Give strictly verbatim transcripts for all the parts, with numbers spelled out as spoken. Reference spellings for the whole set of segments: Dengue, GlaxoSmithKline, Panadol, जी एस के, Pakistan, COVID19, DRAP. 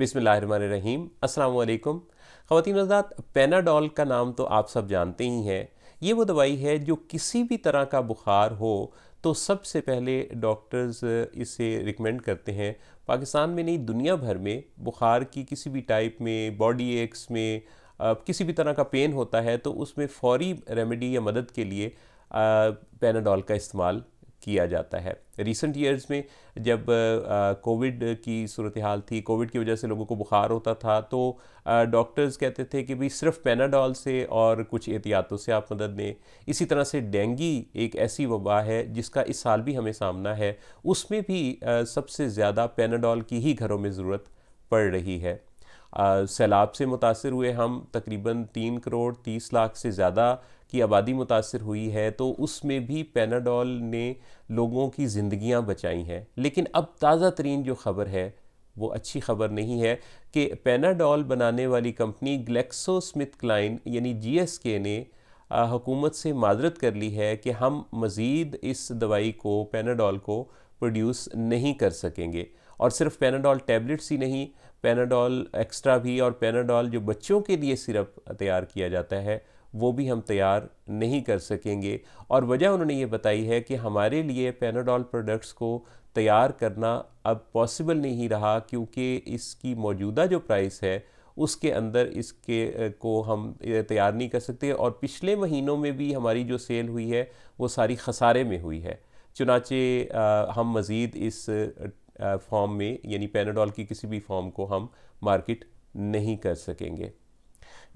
बिस्मिल्लाहिर्रहमानिर्रहीम। अस्सलाम वालेकुम ख़वातीन और हज़रात, पैनाडॉल का नाम तो आप सब जानते ही हैं। ये वो दवाई है जो किसी भी तरह का बुखार हो तो सबसे पहले डॉक्टर्स इसे रिकमेंड करते हैं। पाकिस्तान में नहीं, दुनिया भर में बुखार की किसी भी टाइप में, बॉडी एक्स में, किसी भी तरह का पेन होता है तो उसमें फौरी रेमेडी या मदद के लिए पैनाडॉल का इस्तेमाल किया जाता है। रिसेंट ईयर्स में जब कोविड की सूरत हाल थी, कोविड की वजह से लोगों को बुखार होता था तो डॉक्टर्स कहते थे कि भाई सिर्फ पैनाडॉल से और कुछ एहतियातों से आप मदद दें। इसी तरह से डेंगी एक ऐसी वबा है जिसका इस साल भी हमें सामना है, उसमें भी आ, सबसे ज़्यादा पैनाडॉल की ही घरों में ज़रूरत पड़ रही है। सैलाब से मुतासर हुए हम, तकरीबन तीन करोड़ तीस लाख से ज़्यादा की आबादी मुतासर हुई है तो उसमें भी पैनाडॉल ने लोगों की ज़िंदगियां बचाई हैं। लेकिन अब ताज़ा तरीन जो ख़बर है वो अच्छी ख़बर नहीं है कि पैनाडॉल बनाने वाली कंपनी ग्लैक्सोस्मिथक्लाइन यानी जी एस के ने हुकूमत से माजरत कर ली है कि हम मज़ीद इस दवाई को, पैनाडॉल को प्रोड्यूस नहीं कर सकेंगे। और सिर्फ पैनाडॉल टैबलेट्स ही नहीं, पैनाडॉल एक्स्ट्रा भी और पैनाडॉल जो बच्चों के लिए सिरप तैयार किया जाता है वो भी हम तैयार नहीं कर सकेंगे। और वजह उन्होंने ये बताई है कि हमारे लिए पैनाडॉल प्रोडक्ट्स को तैयार करना अब पॉसिबल नहीं रहा क्योंकि इसकी मौजूदा जो प्राइस है उसके अंदर इसके को हम तैयार नहीं कर सकते। और पिछले महीनों में भी हमारी जो सेल हुई है वो सारी खसारे में हुई है। चुनाचे हम मज़ीद इस फॉर्म में यानी पैनाडॉल की किसी भी फॉर्म को हम मार्केट नहीं कर सकेंगे,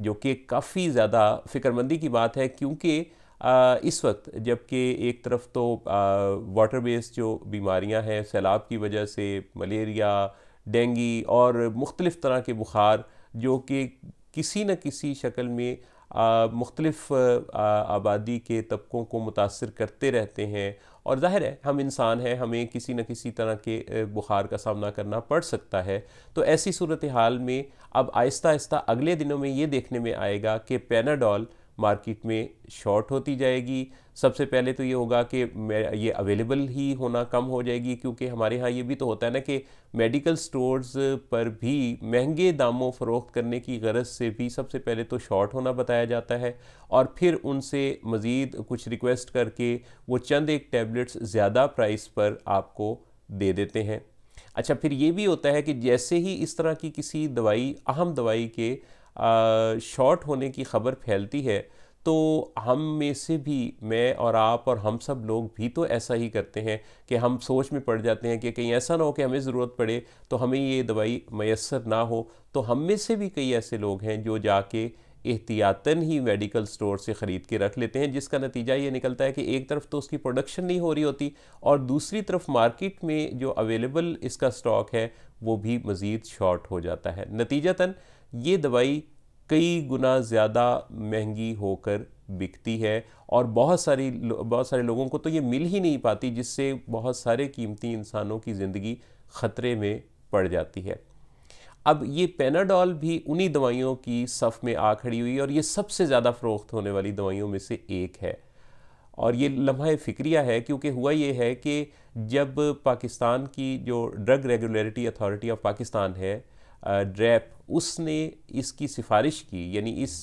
जो कि काफ़ी ज़्यादा फ़िक्रमंदी की बात है। क्योंकि इस वक्त जबकि एक तरफ तो वाटर बेस्ड जो बीमारियां हैं सैलाब की वजह से, मलेरिया, डेंगी और मुख्तलिफ़ तरह के बुखार जो कि किसी न किसी शक्ल में मुख्तलिफ़ आबादी के तबकों को मुतासर करते रहते हैं और ज़ाहिर है हम इंसान हैं, हमें किसी न किसी तरह के बुखार का सामना करना पड़ सकता है। तो ऐसी सूरत हाल में अब आहिस्ता आहिस्ता अगले दिनों में ये देखने में आएगा कि पैनाडॉल मार्केट में शॉर्ट होती जाएगी। सबसे पहले तो ये होगा कि ये अवेलेबल ही होना कम हो जाएगी क्योंकि हमारे यहाँ ये भी तो होता है ना कि मेडिकल स्टोर्स पर भी महंगे दामों फ़रोख्त करने की गरज से भी सबसे पहले तो शॉर्ट होना बताया जाता है और फिर उनसे मज़ीद कुछ रिक्वेस्ट करके वो चंद एक टैबलेट्स ज़्यादा प्राइस पर आपको दे देते हैं। अच्छा, फिर ये भी होता है कि जैसे ही इस तरह की किसी दवाई, अहम दवाई के शॉर्ट होने की ख़बर फैलती है तो हम में से भी, मैं और आप और हम सब लोग भी तो ऐसा ही करते हैं कि हम सोच में पड़ जाते हैं कि कहीं ऐसा ना हो कि हमें ज़रूरत पड़े तो हमें ये दवाई मैसर ना हो। तो हम में से भी कई ऐसे लोग हैं जो जाके एहतियातन ही मेडिकल स्टोर से ख़रीद के रख लेते हैं, जिसका नतीजा ये निकलता है कि एक तरफ तो उसकी प्रोडक्शन नहीं हो रही होती और दूसरी तरफ मार्केट में जो अवेलेबल इसका स्टॉक है वो भी मज़ीद शॉर्ट हो जाता है। नतीजतन ये दवाई कई गुना ज़्यादा महंगी होकर बिकती है और बहुत सारी बहुत सारे लोगों को तो ये मिल ही नहीं पाती, जिससे बहुत सारे कीमती इंसानों की ज़िंदगी ख़तरे में पड़ जाती है। अब ये पैनाडॉल भी उन्हीं दवाइयों की सफ़ में आ खड़ी हुई और ये सबसे ज़्यादा फ़रोख्त होने वाली दवाइयों में से एक है। और ये लम्हा फ़िक्रिया है क्योंकि हुआ ये है कि जब पाकिस्तान की जो drug regulatory authority of Pakistan है, ड्रैप, उसने इसकी सिफारिश की, यानी इस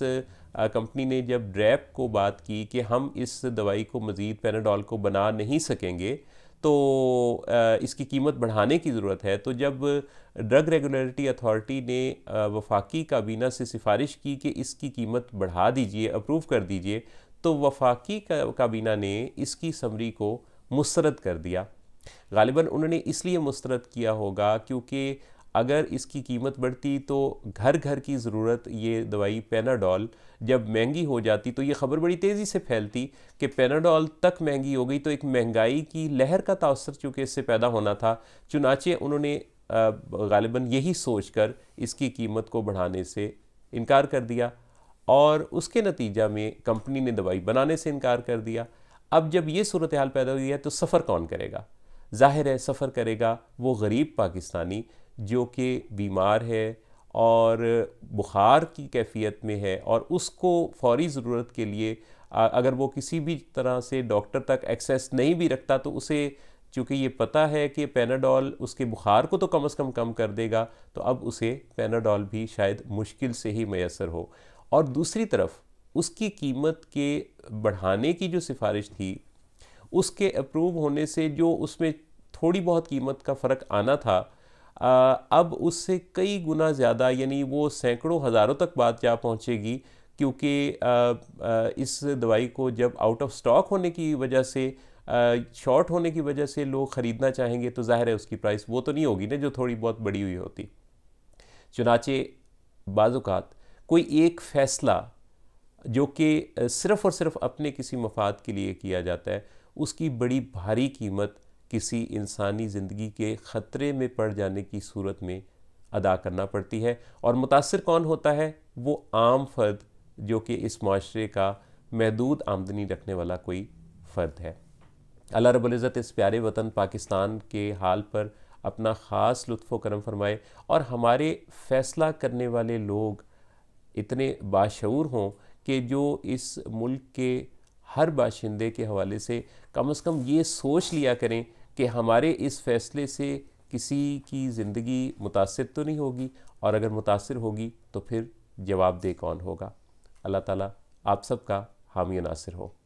कंपनी ने जब ड्रैप को बात की कि हम इस दवाई को मज़ीद, पैनाडॉल को बना नहीं सकेंगे तो इसकी कीमत बढ़ाने की ज़रूरत है, तो जब ड्रग रेगुलेटरी अथॉरिटी ने वफाकी काबीना से सिफारिश की कि इसकी कीमत बढ़ा दीजिए, अप्रूव कर दीजिए, तो वफाकी काबीना ने इसकी समरी को मुस्तरद कर दिया। गालिबन उन्होंने इसलिए मुस्तरद किया होगा क्योंकि अगर इसकी कीमत बढ़ती तो घर घर की ज़रूरत ये दवाई पैनाडॉल जब महंगी हो जाती तो ये ख़बर बड़ी तेज़ी से फैलती कि पैनाडॉल तक महंगी हो गई, तो एक महंगाई की लहर का तासर चूँकि इससे पैदा होना था। चुनाचे उन्होंने गालिबन यही सोचकर इसकी कीमत को बढ़ाने से इनकार कर दिया और उसके नतीजा में कंपनी ने दवाई बनाने से इनकार कर दिया। अब जब ये सूरत हाल पैदा हुई है तो सफ़र कौन करेगा? ज़ाहिर है सफ़र करेगा वो गरीब पाकिस्तानी जो कि बीमार है और बुखार की कैफियत में है और उसको फौरी ज़रूरत के लिए अगर वो किसी भी तरह से डॉक्टर तक एक्सेस नहीं भी रखता तो उसे चूँकि ये पता है कि पैनाडॉल उसके बुखार को तो कम अज़ कम कम कर देगा, तो अब उसे पैनाडॉल भी शायद मुश्किल से ही मैसर हो। और दूसरी तरफ उसकी कीमत के बढ़ाने की जो सिफारिश थी, उसके अप्रूव होने से जो उसमें थोड़ी बहुत कीमत का फ़र्क आना था, आ, अब उससे कई गुना ज़्यादा यानी वो सैकड़ों हज़ारों तक बात जा पहुँचेगी, क्योंकि इस दवाई को जब आउट ऑफ स्टॉक होने की वजह से, शॉर्ट होने की वजह से लोग ख़रीदना चाहेंगे तो ज़ाहिर है उसकी प्राइस वो तो नहीं होगी ना जो थोड़ी बहुत बढ़ी हुई होती। चुनाचे बाज़ात कोई एक फ़ैसला जो कि सिर्फ़ और सिर्फ अपने किसी मफाद के लिए किया जाता है, उसकी बड़ी भारी कीमत किसी इंसानी ज़िंदगी के ख़तरे में पड़ जाने की सूरत में अदा करना पड़ती है। और मुतासिर कौन होता है? वो आम फ़र्द जो कि इस माशरे का महदूद आमदनी रखने वाला कोई फ़र्द है। अल्लाह रब्बुल इज़्ज़त इस प्यारे वतन पाकिस्तान के हाल पर अपना ख़ास लुत्फ़ो करम फरमाए और हमारे फ़ैसला करने वाले लोग इतने बाशऊर हों कि जो इस मुल्क के हर बाशिंदे के हवाले से कम अज़ कम ये सोच लिया करें कि हमारे इस फ़ैसले से किसी की ज़िंदगी मुतासिर तो नहीं होगी, और अगर मुतासिर होगी तो फिर जवाबदेह कौन होगा। अल्लाह ताला आप सब का हामी नासिर हो।